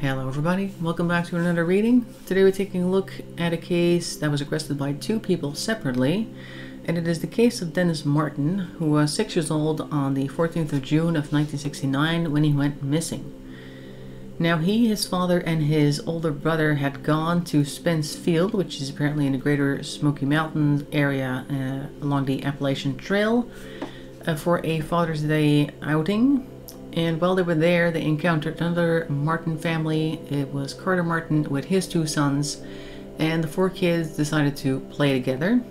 Hello everybody, welcome back to another reading. Today we're taking a look at a case that was requested by two people separately, and it is the case of Dennis Martin, who was 6 years old on the 14th of June of 1969 when he went missing. Now he, his father, and his older brother had gone to Spence Field, which is apparently in the Great Smoky Mountains area along the Appalachian Trail, for a Father's Day outing. And while they were there, they encountered another Martin family. It was Carter Martin with his two sons, and the four kids decided to play together.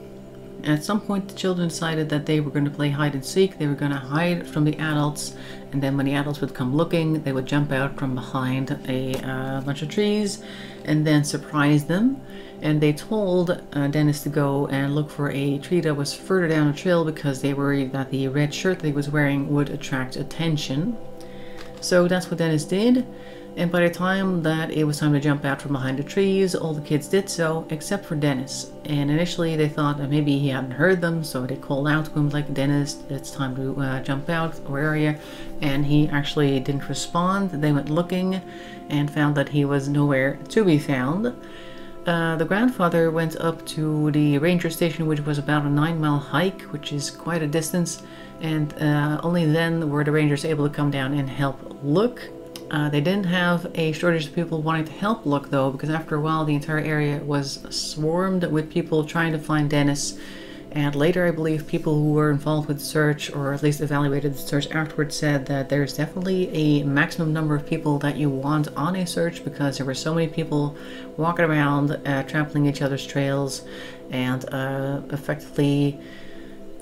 At some point, the children decided that they were going to play hide and seek. They were going to hide from the adults, and then when the adults would come looking, they would jump out from behind a bunch of trees and then surprise them. And they told Dennis to go and look for a tree that was further down the trail because they worried that the red shirt that he was wearing would attract attention. So that's what Dennis did, and by the time that it was time to jump out from behind the trees, all the kids did so, except for Dennis. And initially they thought that maybe he hadn't heard them, so they called out to him like, "Dennis, it's time to jump out, or area," and he actually didn't respond. They went looking and found that he was nowhere to be found. The grandfather went up to the ranger station, which was about a 9-mile hike, which is quite a distance, and only then were the rangers able to come down and help look. They didn't have a shortage of people wanting to help look though, because after a while the entire area was swarmed with people trying to find Dennis, and later I believe people who were involved with the search, or at least evaluated the search afterwards, said that there's definitely a maximum number of people that you want on a search because there were so many people walking around, trampling each other's trails, and effectively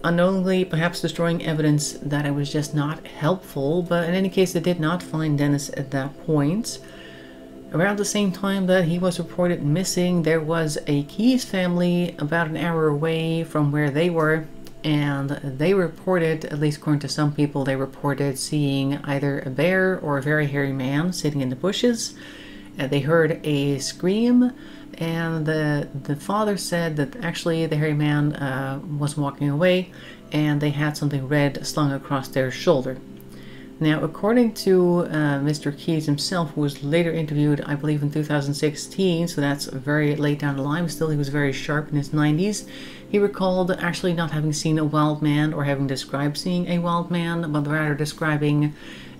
unknowingly perhaps destroying evidence, that it was just not helpful. But in any case, they did not find Dennis at that point. Around the same time that he was reported missing, there was a Keyes family about an hour away from where they were, and they reported, at least according to some people, they reported seeing either a bear or a very hairy man sitting in the bushes. They heard a scream, and the father said that actually the hairy man was walking away, and they had something red slung across their shoulder. Now, according to Mr. Keyes himself, who was later interviewed, I believe in 2016, so that's very late down the line, still he was very sharp in his 90s, he recalled actually not having seen a wild man or having described seeing a wild man, but rather describing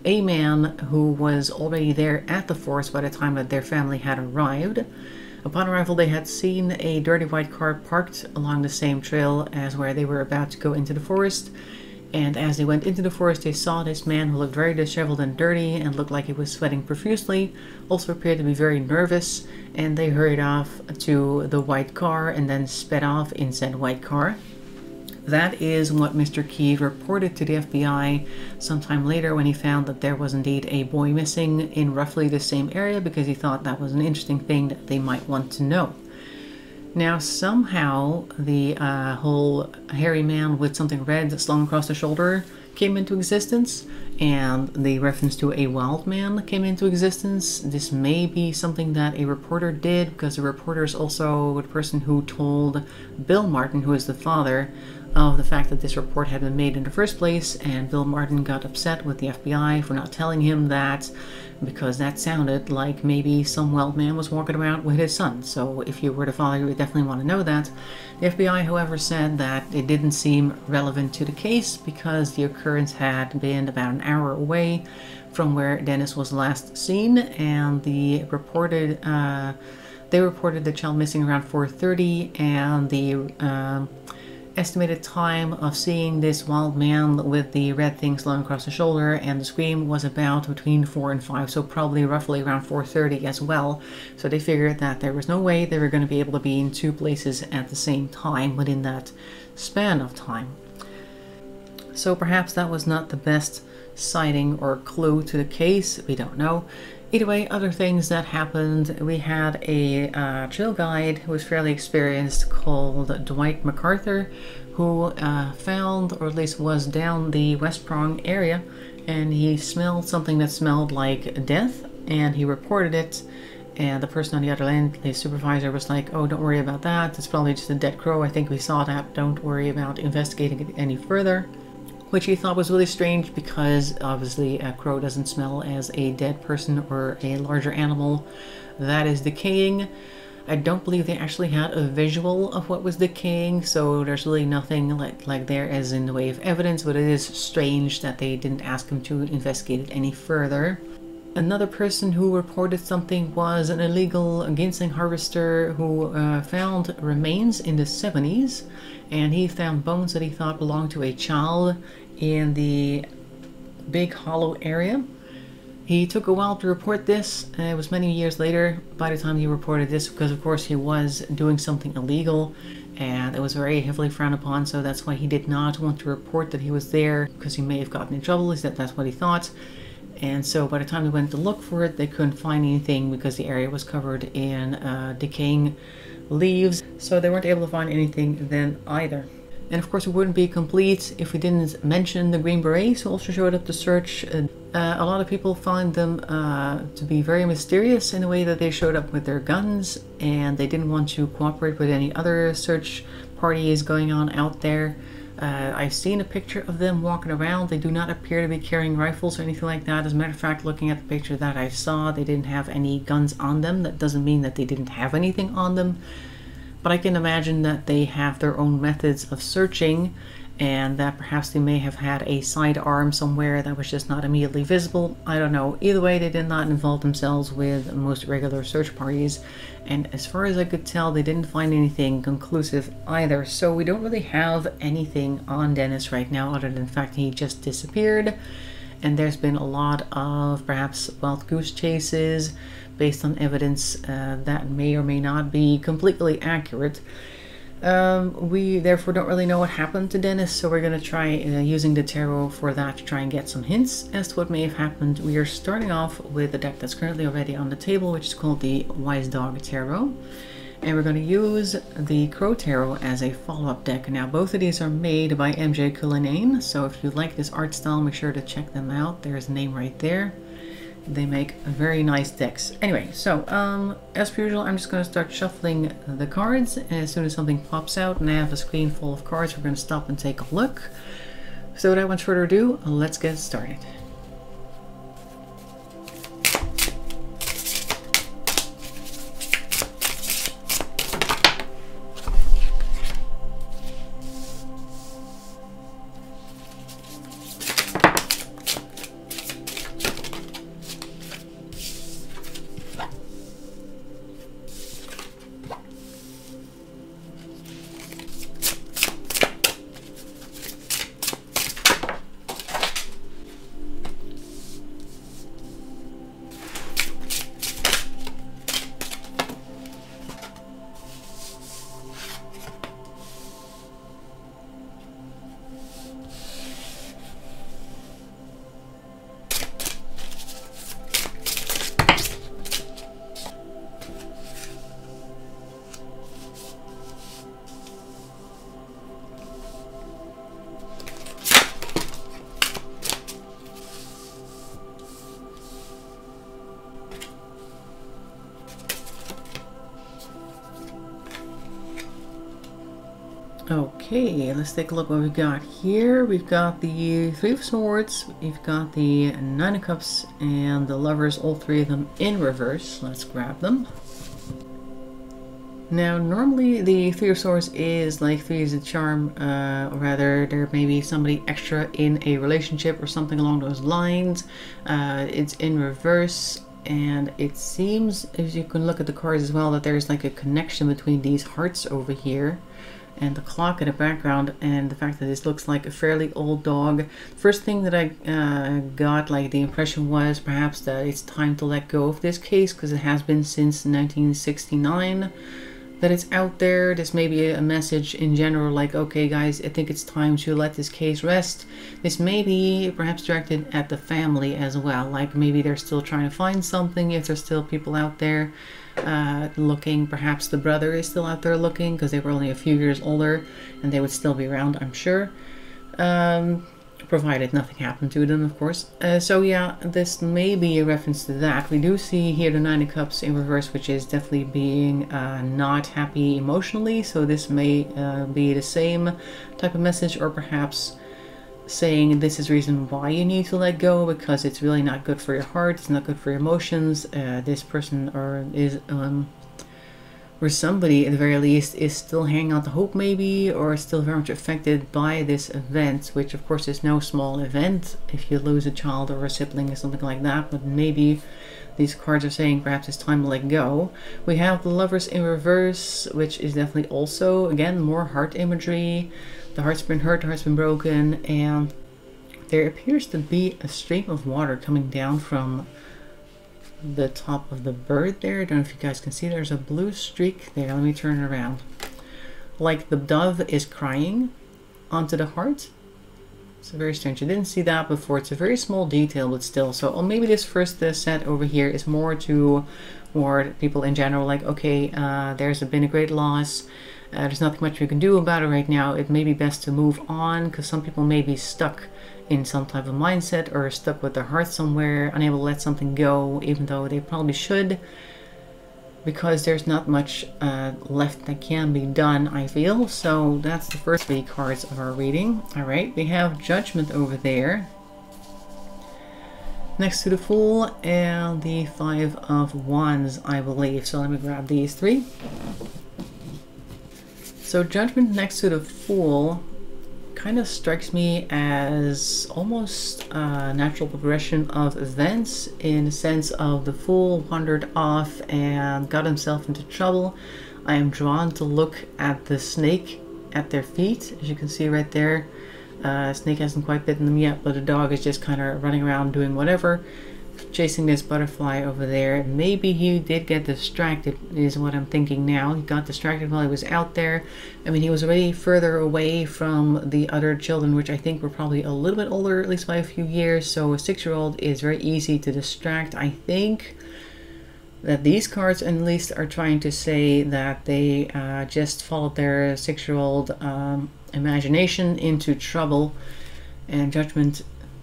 a man who was already there at the forest by the time that their family had arrived. Upon arrival, they had seen a dirty white car parked along the same trail as where they were about to go into the forest. And as they went into the forest, they saw this man who looked very disheveled and dirty and looked like he was sweating profusely, also appeared to be very nervous, and they hurried off to the white car and then sped off in said white car. That is what Mr. Keyes reported to the FBI sometime later when he found that there was indeed a boy missing in roughly the same area, because he thought that was an interesting thing that they might want to know. Now, somehow, the whole hairy man with something red slung across the shoulder came into existence, and the reference to a wild man came into existence. This may be something that a reporter did, because the reporter is also the person who told Bill Martin, who is the father, of the fact that this report had been made in the first place, and Bill Martin got upset with the FBI for not telling him that, because that sounded like maybe some wild man was walking around with his son. So if you were the father, you would definitely want to know that. The FBI, however, said that it didn't seem relevant to the case because the occurrence had been about an hour away from where Dennis was last seen, and they reported the child missing around 4:30, and the estimated time of seeing this wild man with the red thing slung across the shoulder and the scream was about between 4 and 5, so probably roughly around 4:30 as well. So they figured that there was no way they were going to be able to be in two places at the same time within that span of time. So perhaps that was not the best sighting or clue to the case, we don't know. Either way, other things that happened, we had a trail guide who was fairly experienced called Dwight MacArthur, who found, or at least was down the West Prong area, and he smelled something that smelled like death, and he reported it. And the person on the other end, the supervisor, was like, "Oh, don't worry about that, it's probably just a dead crow, I think we saw that, don't worry about investigating it any further." which he thought was really strange because obviously a crow doesn't smell as a dead person or a larger animal that is decaying. I don't believe they actually had a visual of what was decaying, so there's really nothing like there as in the way of evidence, but it is strange that they didn't ask him to investigate it any further. Another person who reported something was an illegal ginseng harvester who found remains in the 70s, and he found bones that he thought belonged to a child in the Big Hollow area. He took a while to report this, and it was many years later by the time he reported this, because of course he was doing something illegal and it was very heavily frowned upon, so that's why he did not want to report that he was there, because he may have gotten in trouble. He said that's what he thought. And so by the time they went to look for it, they couldn't find anything because the area was covered in decaying leaves, so they weren't able to find anything then either. And of course it wouldn't be complete if we didn't mention the Green Berets, who also showed up to search. A lot of people find them to be very mysterious in the way that they showed up with their guns, and they didn't want to cooperate with any other search parties going on out there. I've seen a picture of them walking around. They do not appear to be carrying rifles or anything like that. As a matter of fact, looking at the picture that I saw, they didn't have any guns on them. That doesn't mean that they didn't have anything on them. But I can imagine that they have their own methods of searching, and that perhaps they may have had a sidearm somewhere that was just not immediately visible. I don't know. Either way, they did not involve themselves with most regular search parties, and as far as I could tell, they didn't find anything conclusive either. So we don't really have anything on Dennis right now, other than the fact he just disappeared. And there's been a lot of perhaps wild goose chases based on evidence that may or may not be completely accurate. We therefore don't really know what happened to Dennis, so we're going to try using the tarot for that to try and get some hints as to what may have happened. We are starting off with the deck that's currently already on the table, which is called the Wise Dog Tarot. And we're going to use the Crow Tarot as a follow-up deck. Now, both of these are made by MJ Cullinane, so if you like this art style, make sure to check them out. There's a name right there. They make very nice decks. Anyway, so as per usual, I'm just going to start shuffling the cards, and as soon as something pops out and I have a screen full of cards, we're going to stop and take a look. So without much further ado, let's get started. Okay, let's take a look what we've got here. We've got the Three of Swords, we've got the Nine of Cups, and the Lovers, all three of them in reverse. Let's grab them. Now, normally the Three of Swords is like three is a charm, or rather there may be somebody extra in a relationship or something along those lines. It's in reverse. And it seems, as you can look at the cards as well, that there's like a connection between these hearts over here and the clock in the background, and the fact that this looks like a fairly old dog. First thing that I got, like the impression was perhaps that it's time to let go of this case, because it has been since 1969 that it's out there. This may be a message in general, like, okay guys, I think it's time to let this case rest. This may be perhaps directed at the family as well, like maybe they're still trying to find something, if there's still people out there looking. Perhaps the brother is still out there looking, because they were only a few years older and they would still be around, I'm sure, provided nothing happened to them, of course. So yeah, this may be a reference to that. We do see here the Nine of Cups in reverse, which is definitely being not happy emotionally, so this may be the same type of message, or perhaps saying this is the reason why you need to let go, because it's really not good for your heart, it's not good for your emotions. This person or somebody at the very least is still hanging on to hope, maybe, or still very much affected by this event, which of course is no small event if you lose a child or a sibling or something like that. But maybe these cards are saying perhaps it's time to let go. We have the Lovers in reverse, which is definitely also, again, more heart imagery. The heart's been hurt, the heart's been broken, and there appears to be a stream of water coming down from the top of the bird there. I don't know if you guys can see, there's a blue streak there. Let me turn it around. Like the dove is crying onto the heart. It's very strange. I didn't see that before. It's a very small detail, but still. So maybe this first set over here is more to ward people in general, like, okay, there's been a great loss. There's nothing much we can do about it right now. It may be best to move on, because some people may be stuck in some type of mindset or stuck with their heart somewhere, unable to let something go, even though they probably should, because there's not much left that can be done, I feel. So that's the first three cards of our reading. All right, we have Judgment over there next to the Fool and the Five of Wands, I believe. So let me grab these three. So Judgment next to the Fool kind of strikes me as almost a natural progression of events, in the sense of the Fool wandered off and got himself into trouble. I am drawn to look at the snake at their feet, as you can see right there. Snake hasn't quite bitten them yet, but the dog is just kind of running around doing whatever, chasing this butterfly over there. Maybe he did get distracted, is what I'm thinking now. He got distracted while he was out there. I mean, he was already further away from the other children, which I think were probably a little bit older, at least by a few years. So a 6-year-old is very easy to distract. I think that these cards at least are trying to say that they just followed their 6-year-old imagination into trouble, and Judgment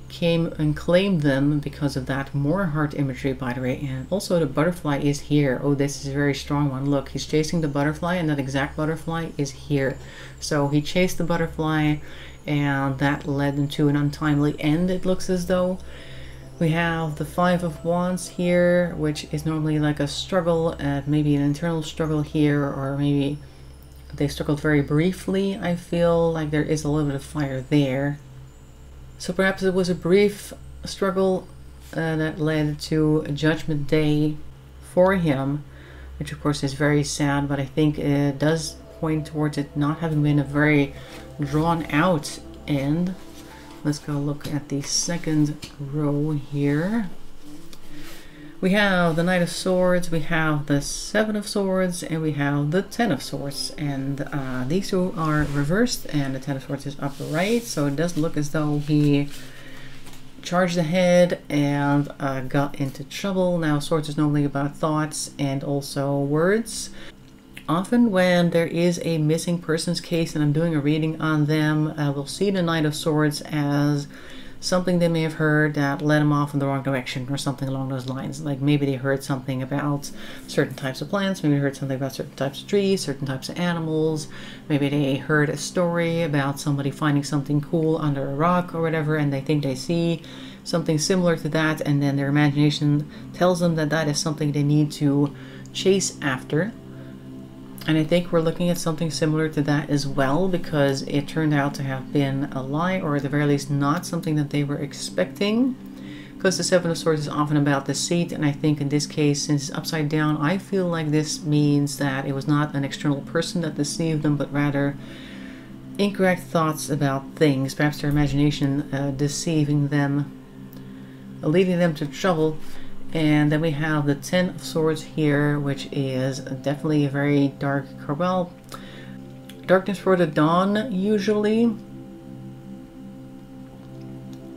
came and claimed them because of that. More heart imagery, by the way. And also the butterfly is here. Oh, this is a very strong one. Look, he's chasing the butterfly, and that exact butterfly is here. So he chased the butterfly, and that led into an untimely end, it looks as though. We have the Five of Wands here, which is normally like a struggle, maybe an internal struggle here, or maybe they struggled very briefly. I feel like there is a little bit of fire there. So perhaps it was a brief struggle that led to a Judgment Day for him, which of course is very sad, but I think it does point towards it not having been a very drawn out end. Let's go look at the second row here. We have the Knight of Swords, we have the Seven of Swords, and we have the Ten of Swords. And these two are reversed, and the Ten of Swords is upright. So it does look as though he charged ahead and got into trouble. Now, Swords is normally about thoughts and also words. Often when there is a missing persons case and I'm doing a reading on them, we'll see the Knight of Swords as something they may have heard that led them off in the wrong direction, or something along those lines. Like maybe they heard something about certain types of plants, maybe they heard something about certain types of trees, certain types of animals, maybe they heard a story about somebody finding something cool under a rock or whatever, and they think they see something similar to that, and then their imagination tells them that that is something they need to chase after. And I think we're looking at something similar to that as well, because it turned out to have been a lie, or at the very least not something that they were expecting, because the Seven of Swords is often about deceit. And I think in this case, since it's upside down, I feel like this means that it was not an external person that deceived them, but rather incorrect thoughts about things, perhaps their imagination deceiving them, leading them to trouble. And then we have the Ten of Swords here, which is definitely a very dark card. Well, darkness for the dawn, usually.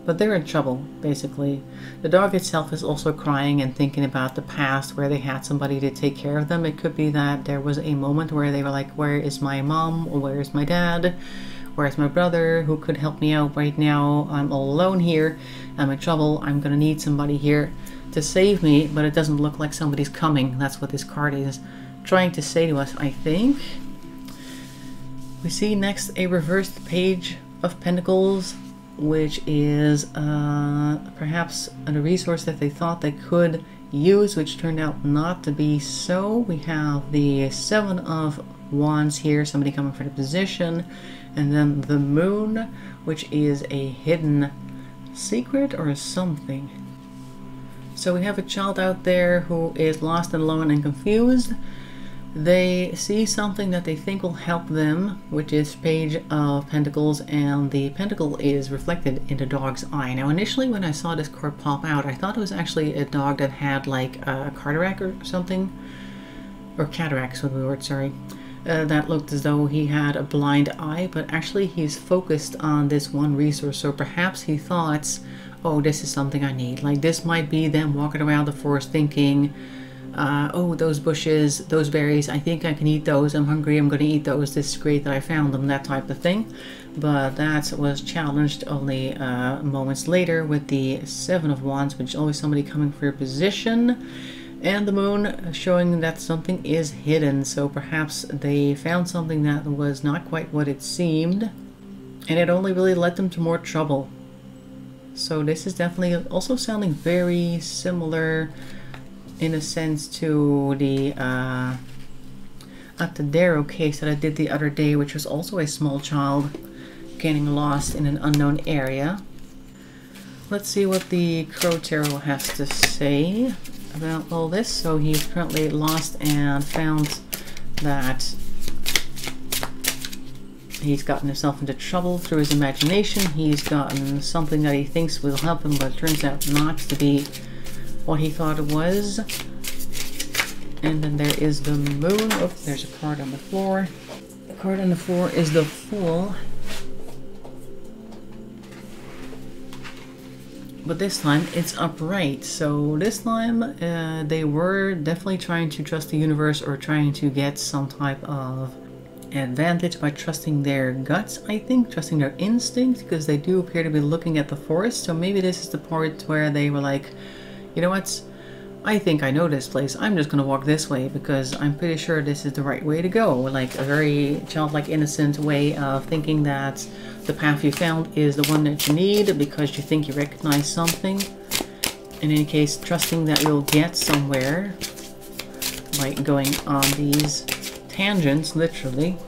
But they're in trouble, basically. The dog itself is also crying and thinking about the past, where they had somebody to take care of them. It could be that there was a moment where they were like, where is my mom? Or where is my dad? Where's my brother? Who could help me out right now? I'm all alone here. I'm in trouble. I'm going to need somebody here to save me, but it doesn't look like somebody's coming. That's what this card is trying to say to us, I think. We see next a reversed Page of Pentacles which is perhaps a resource that they thought they could use, which turned out not to be so. We have the Seven of Wands here, somebody coming for the position, and then the Moon, which is a hidden secret or something. So we have a child out there who is lost and alone and confused. They see something that they think will help them, which is Page of Pentacles, and the pentacle is reflected in the dog's eye. Now initially when I saw this card pop out, I thought it was actually a dog that had like a cataract or something, or cataracts would be the word, sorry. That looked as though he had a blind eye, but actually he's focused on this one resource. So perhaps he thought, oh, this is something I need. Like this might be them walking around the forest thinking, oh, those bushes, those berries, I think I can eat those. I'm hungry, I'm going to eat those. This is great that I found them, that type of thing. But that was challenged only moments later with the Seven of Wands, which is always somebody coming for your position. And the Moon showing that something is hidden. So perhaps they found something that was not quite what it seemed, and it only really led them to more trouble. So this is definitely also sounding very similar in a sense to the Atadero case that I did the other day, which was also a small child getting lost in an unknown area. Let's see what the Crow Tarot has to say about all this. So he's currently lost and found that he's gotten himself into trouble through his imagination. He's gotten something that he thinks will help him, but it turns out not to be what he thought it was. And then there is the Moon. Oh, there's a card on the floor. The card on the floor is the Fool. But this time it's upright. So this time they were definitely trying to trust the universe, or trying to get some type of advantage by trusting their guts, I think, trusting their instinct, because they do appear to be looking at the forest. So maybe this is the part where they were like, you know what, I think I know this place, I'm just gonna walk this way because I'm pretty sure this is the right way to go. Like a very childlike, innocent way of thinking that the path you found is the one that you need because you think you recognize something. In any case, trusting that you'll get somewhere, like going on these tangents, literally.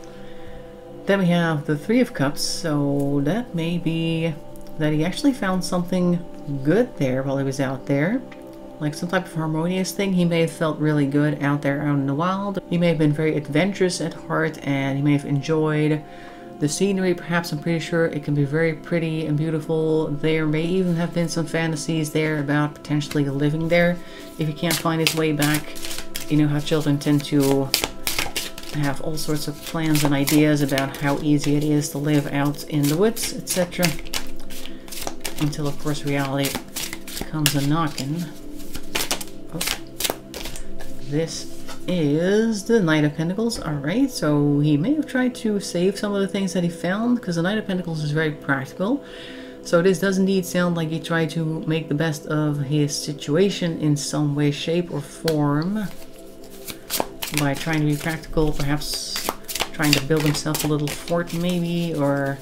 Then we have the Three of Cups, so that may be that he actually found something good there while he was out there. Like some type of harmonious thing. He may have felt really good out there out in the wild. He may have been very adventurous at heart, and he may have enjoyed the scenery. Perhaps, I'm pretty sure it can be very pretty and beautiful. There may even have been some fantasies there about potentially living there. If he can't find his way back, you know how children tend to have all sorts of plans and ideas about how easy it is to live out in the woods, etc. Until, of course, reality comes a-knockin'. Oh. This is the Knight of Pentacles. Alright, so he may have tried to save some of the things that he found, because the Knight of Pentacles is very practical. So this does indeed sound like he tried to make the best of his situation in some way, shape, or form. By trying to be practical, perhaps trying to build himself a little fort maybe, or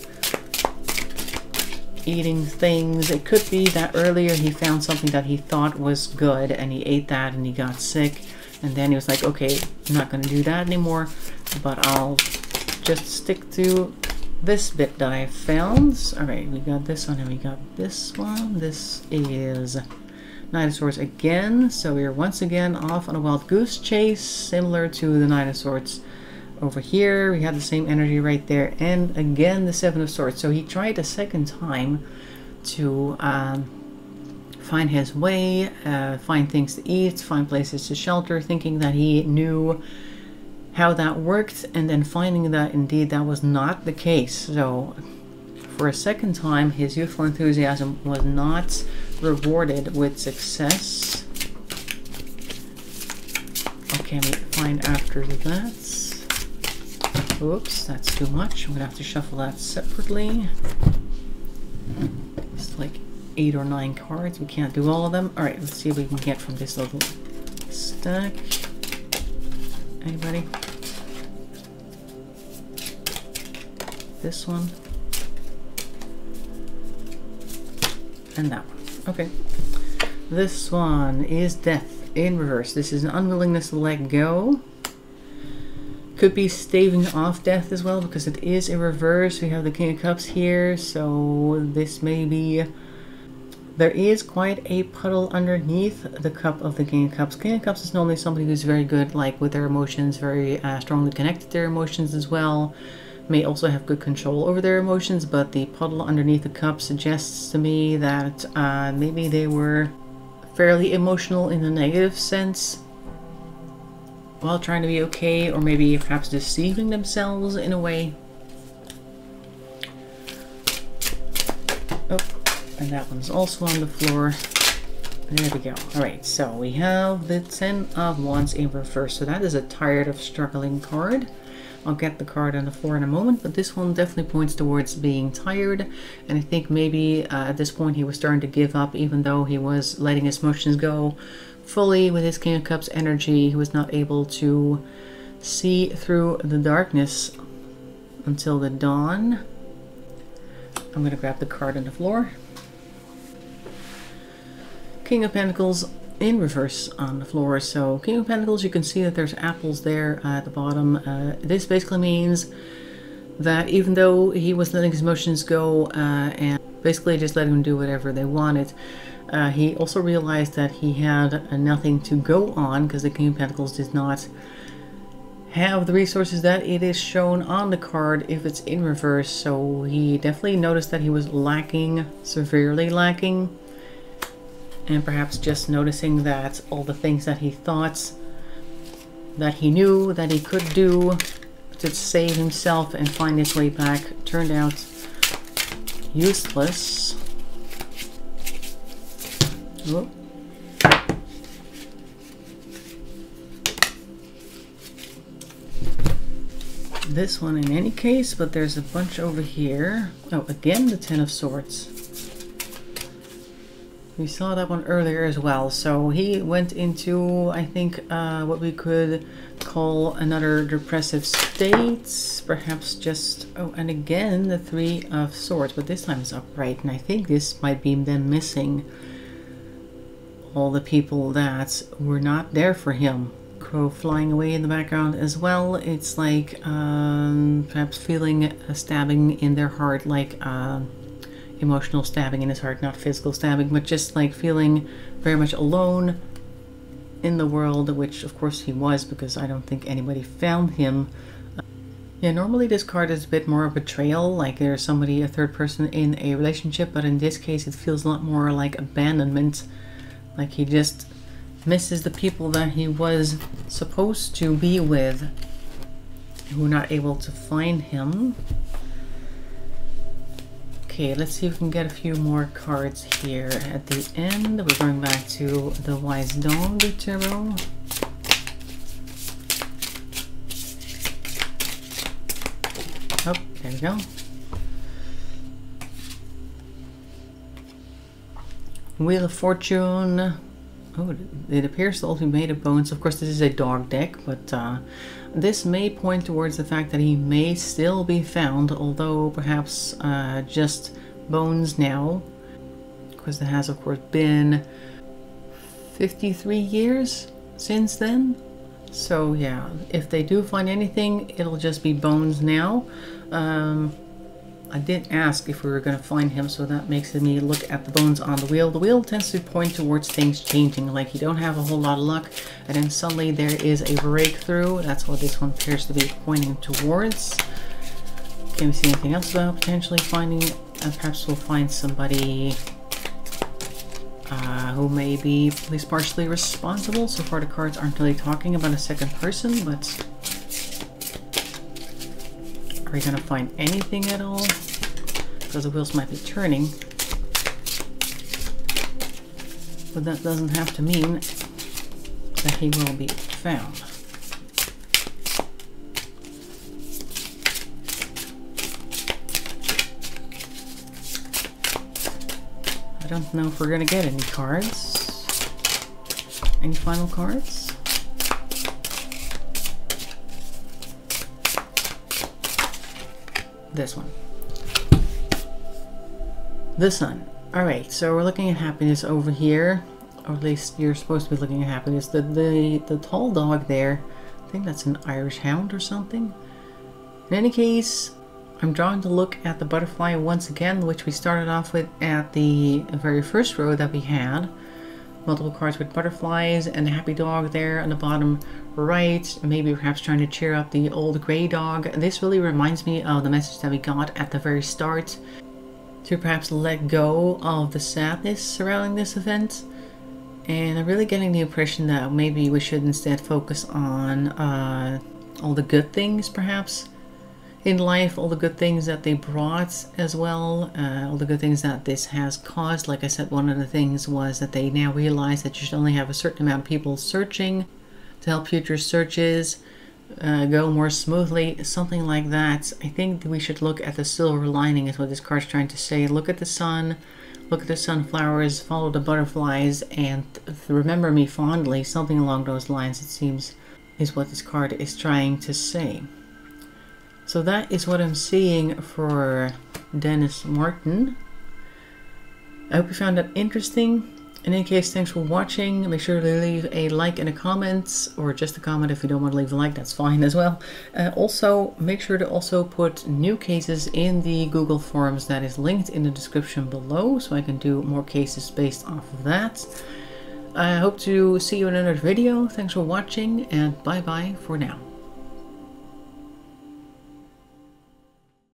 eating things. It could be that earlier he found something that he thought was good and he ate that and he got sick, and then he was like, okay, I'm not going to do that anymore, but I'll just stick to this bit that I found. Alright, we got this one and we got this one. This is Knight of Swords again, so we're once again off on a wild goose chase, similar to the Knight of Swords. Over here we have the same energy right there, and again the Seven of Swords. So he tried a second time to find his way, find things to eat, find places to shelter, thinking that he knew how that worked, and then finding that indeed that was not the case. So for a second time his youthful enthusiasm was not rewarded with success. What can we find after that? Oops, that's too much. I'm going to have to shuffle that separately. It's like 8 or 9 cards. We can't do all of them. Alright, let's see what we can get from this little stack. Anybody? This one. and that one. Okay. This one is death in reverse. This is an unwillingness to let go. Could be staving off death as well, because it is in reverse. We have the King of Cups here, so this may be... There is quite a puddle underneath the cup of the King of Cups. King of Cups is normally somebody who's very good, like, with their emotions, very strongly connected to their emotions as well. May also have good control over their emotions, but the puddle underneath the cup suggests to me that maybe they were fairly emotional in a negative sense, while trying to be okay, or maybe perhaps deceiving themselves in a way. Oh, and that one's also on the floor. There we go. Alright, so we have the Ten of Wands in reverse. So that is a tired of struggling card. I'll get the card on the floor in a moment, but this one definitely points towards being tired. And I think maybe at this point he was starting to give up, even though he was letting his emotions go fully with his King of Cups energy. He was not able to see through the darkness until the dawn. I'm going to grab the card on the floor. King of Pentacles in reverse on the floor. So King of Pentacles, you can see that there's apples there at the bottom. This basically means that even though he was letting his emotions go and basically just letting them do whatever they wanted, he also realized that he had nothing to go on, because the King of Pentacles does not have the resources that it is shown on the card if it's in reverse. So he definitely noticed that he was lacking, severely lacking, and perhaps just noticing that all the things that he thought that he knew that he could do to save himself and find his way back turned out useless. Whoa. This one in any case, but there's a bunch over here. Oh, again the Ten of Swords. We saw that one earlier as well. So he went into, I think, what we could call another depressive state, perhaps just... Oh, and again the Three of Swords, but this time it's upright, and I think this might be them missing all the people that were not there for him. Crow flying away in the background as well. It's like perhaps feeling a stabbing in their heart, like emotional stabbing in his heart, not physical stabbing, but just like feeling very much alone in the world, which of course he was, because I don't think anybody found him. Yeah, normally this card is a bit more of a betrayal, like there's somebody, a third person in a relationship, but in this case it feels a lot more like abandonment. Like he just misses the people that he was supposed to be with, who are not able to find him. Okay, let's see if we can get a few more cards here at the end. We're going back to the Wise Dog Tarot. Oh, there we go. Wheel of Fortune. Oh, it appears to also be made of bones. Of course, this is a dog deck, but this may point towards the fact that he may still be found, although perhaps just bones now, because it has, of course, been 53 years since then. So yeah, if they do find anything, it'll just be bones now. I did ask if we were going to find him, so that makes me look at the bones on the wheel. The wheel tends to point towards things changing, like you don't have a whole lot of luck, and then suddenly there is a breakthrough. That's what this one appears to be pointing towards. Can we see anything else about potentially finding? Perhaps we'll find somebody who may be at least partially responsible. So far the cards aren't really talking about a second person, but... Are you going to find anything at all? Because the wheels might be turning. But that doesn't have to mean that he will be found. I don't know if we're going to get any cards. Any final cards? This one. The Sun. Alright, so we're looking at happiness over here. Or at least you're supposed to be looking at happiness. The tall dog there, I think that's an Irish hound or something. In any case, I'm drawn to look at the butterfly once again, which we started off with at the very first row that we had. Multiple cards with butterflies and a happy dog there on the bottom right, maybe perhaps trying to cheer up the old gray dog. This really reminds me of the message that we got at the very start, to perhaps let go of the sadness surrounding this event. And I'm really getting the impression that maybe we should instead focus on all the good things perhaps in life, all the good things that they brought as well, all the good things that this has caused. Like I said, one of the things was that they now realize that you should only have a certain amount of people searching to help future searches go more smoothly, something like that. I think that we should look at the silver lining is what this card's trying to say. Look at the sun, look at the sunflowers, follow the butterflies, and remember me fondly, something along those lines, it seems, is what this card is trying to say. So that is what I'm seeing for Dennis Martin. I hope you found that interesting. In any case, thanks for watching. Make sure to leave a like and a comment, or just a comment if you don't want to leave a like, that's fine as well. Also, make sure to also put new cases in the Google Forms that is linked in the description below, so I can do more cases based off of that. I hope to see you in another video. Thanks for watching, and bye-bye for now.